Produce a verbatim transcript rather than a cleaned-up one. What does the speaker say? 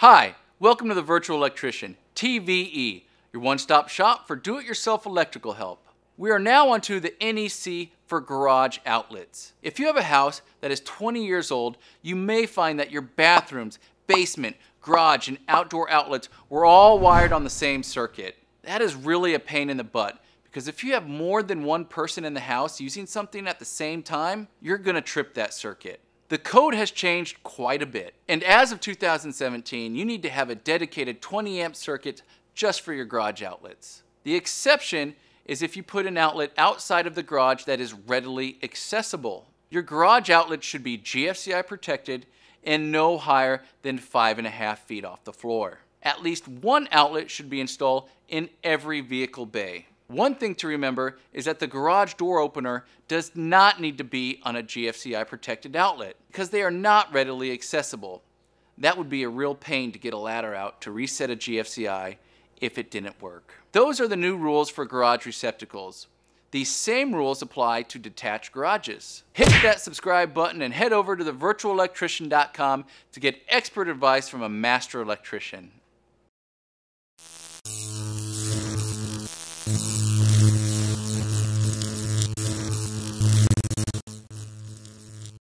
Hi, welcome to the Virtual Electrician, T V E, your one-stop shop for do-it-yourself electrical help. We are now onto the N E C for garage outlets. If you have a house that is twenty years old, you may find that your bathrooms, basement, garage, and outdoor outlets were all wired on the same circuit. That is really a pain in the butt, because if you have more than one person in the house using something at the same time, you're gonna trip that circuit. The code has changed quite a bit, and as of two thousand seventeen, you need to have a dedicated twenty amp circuit just for your garage outlets. The exception is if you put an outlet outside of the garage that is readily accessible. Your garage outlet should be G F C I protected and no higher than five and a half feet off the floor. At least one outlet should be installed in every vehicle bay. One thing to remember is that the garage door opener does not need to be on a G F C I protected outlet because they are not readily accessible. That would be a real pain to get a ladder out to reset a G F C I if it didn't work. Those are the new rules for garage receptacles. These same rules apply to detached garages. Hit that subscribe button and head over to the virtual electrician dot com to get expert advice from a master electrician.